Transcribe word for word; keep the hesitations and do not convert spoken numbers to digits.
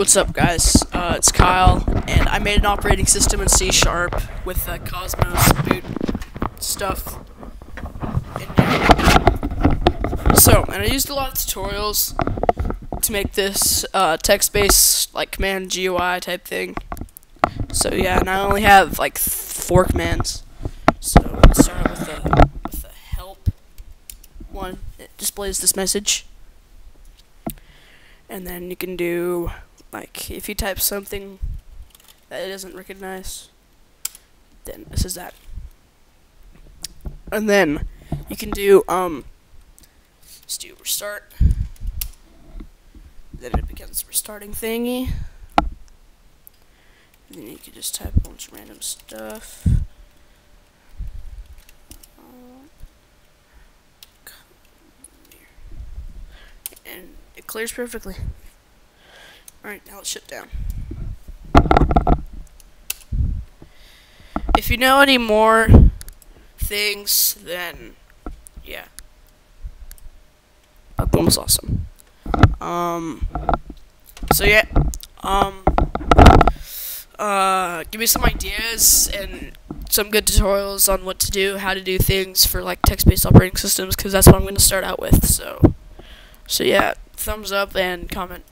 What's up, guys? Uh, it's Kyle, and I made an operating system in C sharp with uh, Cosmos boot stuff. And so, and I used a lot of tutorials to make this uh, text-based, like, command G U I type thing. So yeah, and I only have like four commands. So let's start with the, with the help one. It displays this message. And then you can do, like, if you type something that it doesn't recognize, then this is that. And then you can do, um, let's do restart. Then it becomes restarting thingy. And then you can just type a bunch of random stuff. And it clears perfectly. Alright, now let's shut down. If you know any more things, then yeah. That was awesome. Um so yeah. Um uh give me some ideas and some good tutorials on what to do, how to do things for like text-based operating systems, because that's what I'm going to start out with, so So yeah, thumbs up and comment.